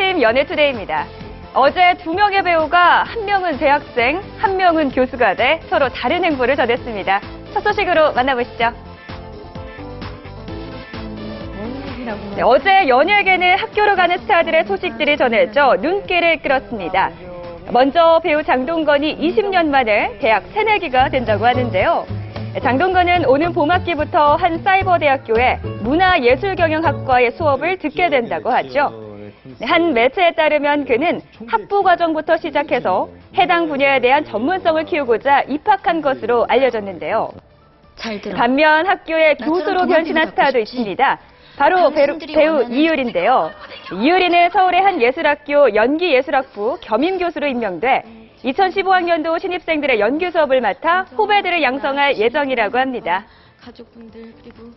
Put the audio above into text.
아침 연예투데이입니다. 어제 두 명의 배우가 한 명은 대학생, 한 명은 교수가 돼 서로 다른 행보를 전했습니다. 첫 소식으로 만나보시죠. 네, 어제 연예계는 학교로 가는 스타들의 소식들이 전해져 눈길을 끌었습니다. 먼저 배우 장동건이 20년 만에 대학 새내기가 된다고 하는데요. 장동건은 오는 봄학기부터 한 사이버대학교의 문화예술경영학과의 수업을 듣게 된다고 하죠. 한 매체에 따르면 그는 학부 과정부터 시작해서 해당 분야에 대한 전문성을 키우고자 입학한 것으로 알려졌는데요. 반면 학교의 교수로 변신한 스타도 있습니다. 바로 배우 이유리인데요. 이유리는 서울의 한 예술학교 연기예술학부 겸임교수로 임명돼 2015학년도 신입생들의 연기 수업을 맡아 후배들을 양성할 예정이라고 합니다. 가족분들 그리고